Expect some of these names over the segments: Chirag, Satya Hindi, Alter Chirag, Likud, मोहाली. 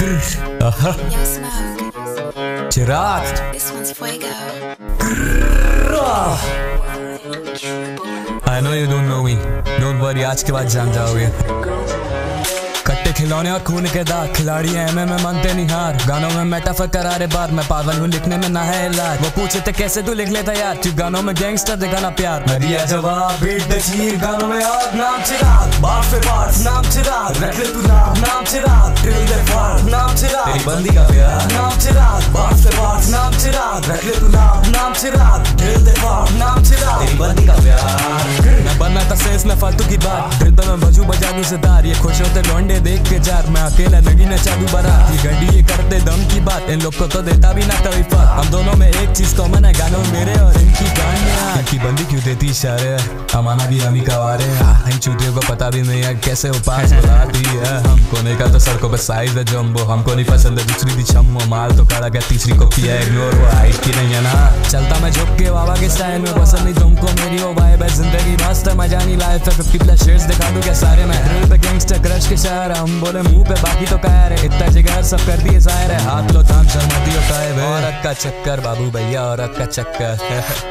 Yes, ma'am. Chirag. This one's fuego. I know you don't know me. Don't worry, आज के बाद जान जाओगे. कट्टे खिलौने और खून के दाग, खिलाड़ी है मैं मानते नहीं हार. गानों में मेटाफर करारे बार, मैं पागल हूँ लिखने में ना है इलाज. वो पूछे थे कैसे तू लिख लेता यार, तू गानों में गैंगस्टर दिखाना प्यार. मैं दिया जवाब बीट द चीर, गानों में आग. नाम चिराग, बार से बार नाम चिराग, रख ले तू नाम चिराग. ड्रिल द फार नाम चिराग, तेरी बंदी का प्यार नाम चिराग. बार से बार नाम चिराग, रख ले तू नाम चिराग. ड्रिल द फार नाम चिराग, तेरी बंदी का प्यार. मैं बनना था सेंस में फालतू की बात, दिल तो मैं बजू बजादू से तार. ये खुश होते लौंडे देख के जार, मैं अकेला नगी न चालू बारात. ये घड़ी ये करते दम की बात, इन लोग को तो देता भी ना तरीफा. हम दोनों में एक चीज कॉमन है, गानों मेरे और इनकी गानियाँ. इनकी बंदी क्यों देती इशारे, हमारा भी हम ही कवारे हैं. इन चूतियों को पता भी नहीं है कैसे वो पास बुलाती है हमको. नहीं का तो सड़कों पर साइज है जम्बो, हमको नहीं पसंद है दूसरी भी छम्बो. माल तो कड़ा गया, तीसरी को किया इग्नोर, वो हाइट की नहीं है ना. चलता मैं झुक के बाबा के स्टाइल में, पसंद नहीं तुमको मेरी वो वाइब है. जिंदगी मस्त है, मजा नहीं लाइफ है. 50+ शेयर्स दिखा दूं क्या सारे मैं, ड्रिल पे गैंगस्टर क्रश के शायर. हम बोले मुंह पे बाकी तो कायर है, इतना जिगर सब कर दिए जाहिर है. हाथ लो थाम शर्मा दियो टाइम है, औरत का चक्कर बाबू भैया, औरत का चक्कर.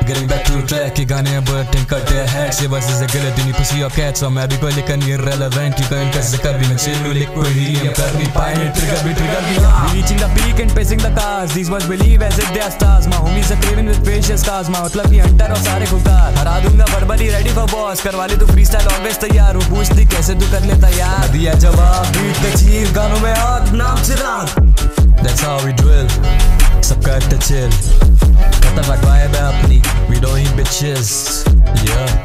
Getting back to track के गाने बुलेटिन करते हैं हेड से, बस इसे गले दुनी पुसी और कैट्स. और मैं भी कोई लेकिन irrelevant, क्योंकि इनका जिक्र भी मैं चिल्लू लिक्विड हीलियम कर भी पाए. ट्रिगर भी reaching the peak and pacing the cars, these must believe as if they are stars. My homies are craving with precious cars, my मतलब कि हंटर और सारे खुदार. हरा दूंगा verbally ready for boss, करवा ले तू freestyle always तैयार. वो पूछती कैसे तू कर लेता यार, दिया जवाब बीट द चीर, गानों में आग नाम चिराग. That's how we drill, सब करते chill, खतम vibe है अपनी, we don't need bitches, yeah.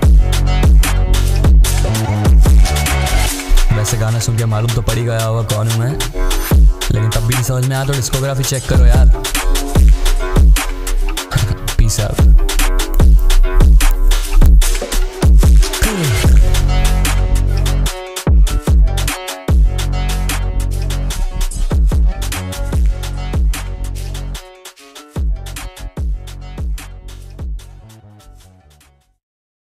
वैसे गाना सुन के मालूम तो पड़ ही गया होगा कौन हूँ मैं, लेकिन तब भी नहीं समझ में आया तो डिस्कोग्राफी चेक करो यार.